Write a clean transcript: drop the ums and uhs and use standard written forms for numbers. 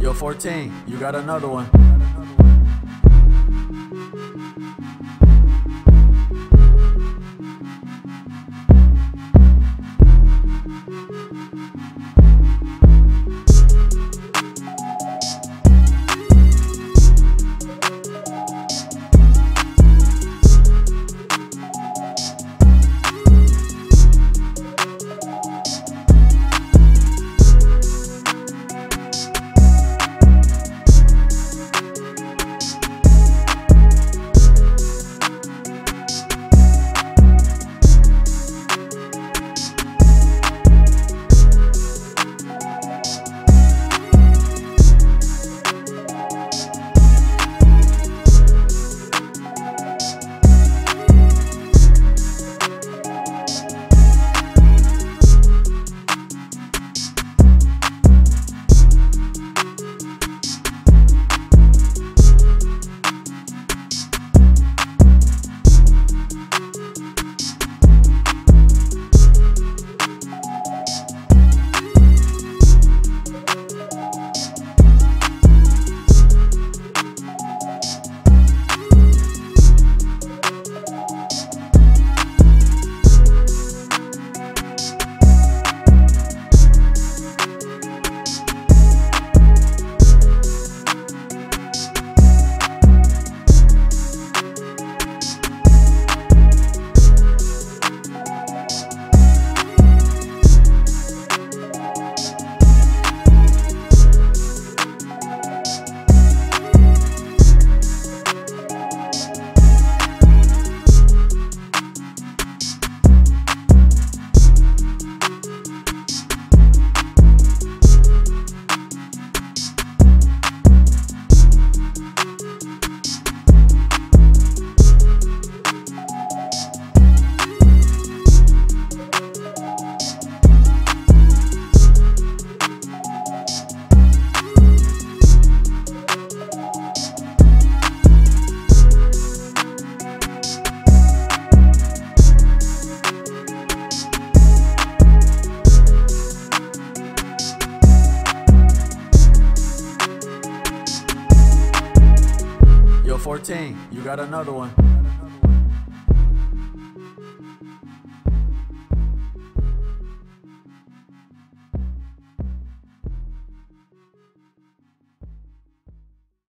Yo, 14, you got another one. Yo, 14, you got another one.